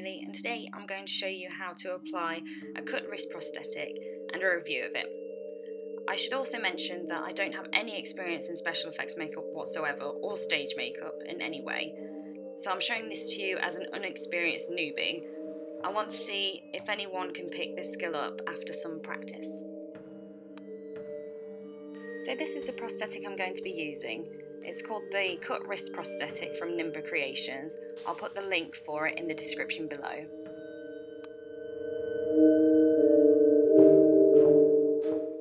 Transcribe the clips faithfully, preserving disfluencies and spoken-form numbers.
Haley, and today I'm going to show you how to apply a cut wrist prosthetic and a review of it. I should also mention that I don't have any experience in special effects makeup whatsoever or stage makeup in any way, so I'm showing this to you as an unexperienced newbie. I want to see if anyone can pick this skill up after some practice. So this is the prosthetic I'm going to be using. It's called the Cut Wrist Prosthetic from Nimba Creations. I'll put the link for it in the description below.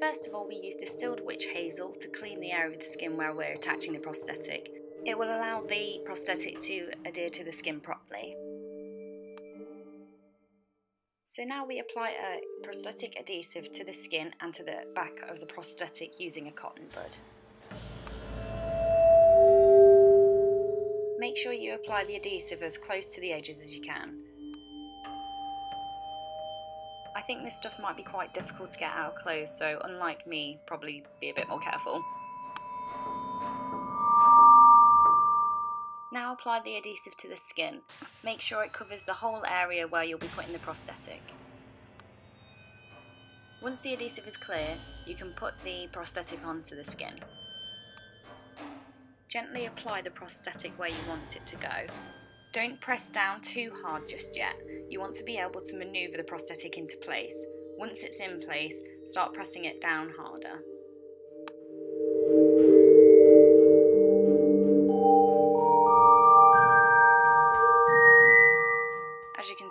First of all, we use distilled witch hazel to clean the area of the skin where we're attaching the prosthetic. It will allow the prosthetic to adhere to the skin properly. So now we apply a prosthetic adhesive to the skin and to the back of the prosthetic using a cotton bud. Make sure you apply the adhesive as close to the edges as you can. I think this stuff might be quite difficult to get out of clothes, so unlike me, probably be a bit more careful. Now apply the adhesive to the skin. Make sure it covers the whole area where you'll be putting the prosthetic. Once the adhesive is clear, you can put the prosthetic onto the skin. Gently apply the prosthetic where you want it to go. Don't press down too hard just yet. You want to be able to maneuver the prosthetic into place. Once it's in place, start pressing it down harder.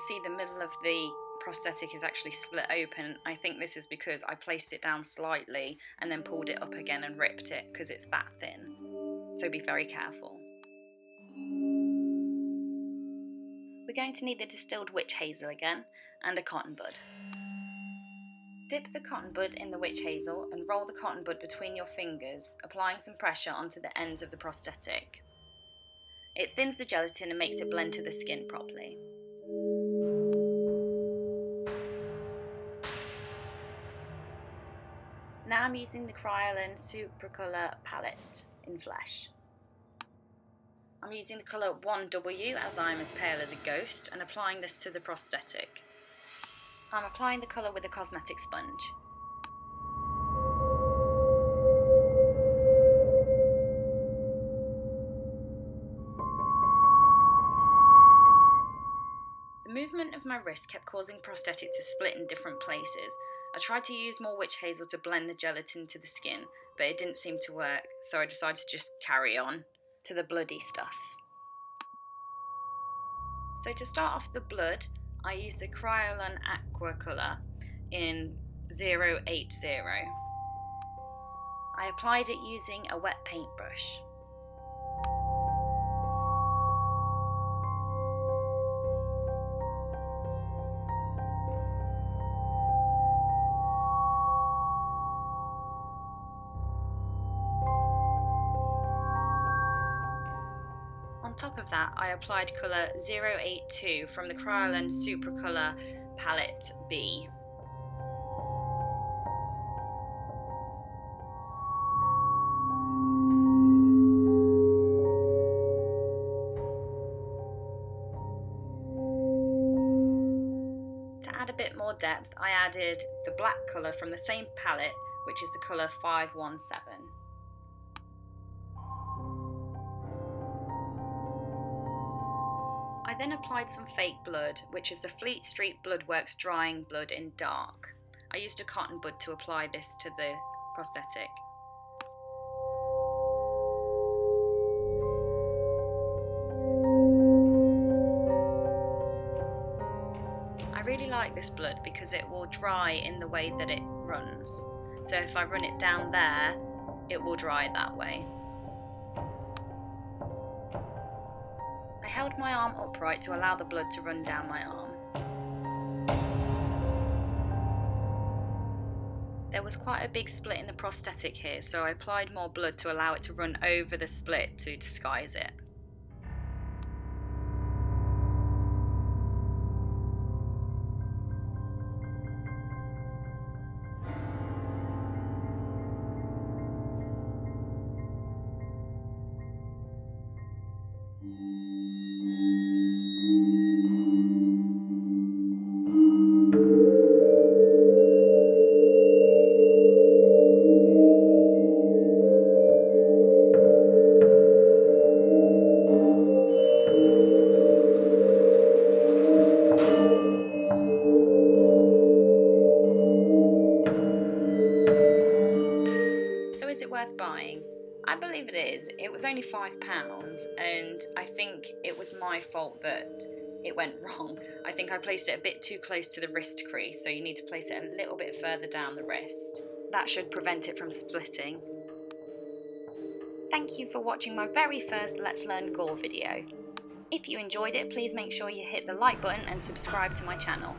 See, the middle of the prosthetic is actually split open. I think this is because I placed it down slightly and then pulled it up again and ripped it, because it's that thin. So be very careful. We're going to need the distilled witch hazel again and a cotton bud. Dip the cotton bud in the witch hazel and roll the cotton bud between your fingers, applying some pressure onto the ends of the prosthetic. It thins the gelatin and makes it blend to the skin properly. Now I'm using the Kryolan Supracolor palette in flesh. I'm using the colour one W as I'm as pale as a ghost and applying this to the prosthetic. I'm applying the colour with a cosmetic sponge. The movement of my wrist kept causing the prosthetic to split in different places. I tried to use more witch hazel to blend the gelatin to the skin, but it didn't seem to work, so I decided to just carry on to the bloody stuff. So to start off the blood, I used the Kryolan Aqua Colour in zero eight zero. I applied it using a wet paintbrush. On top of that, I applied colour zero eight two from the Kryolan Supracolor palette B. To add a bit more depth, I added the black colour from the same palette, which is the colour five one seven. I then applied some fake blood, which is the Fleet Street Bloodworks drying blood in dark. I used a cotton bud to apply this to the prosthetic. I really like this blood because it will dry in the way that it runs. So if I run it down there, it will dry that way. I held my arm upright to allow the blood to run down my arm. There was quite a big split in the prosthetic here, so I applied more blood to allow it to run over the split to disguise it. it worth buying? I believe it is. It was only five pounds, and I think it was my fault that it went wrong. I think I placed it a bit too close to the wrist crease, so you need to place it a little bit further down the wrist. That should prevent it from splitting. Thank you for watching my very first Let's Learn Gore video. If you enjoyed it, please make sure you hit the like button and subscribe to my channel.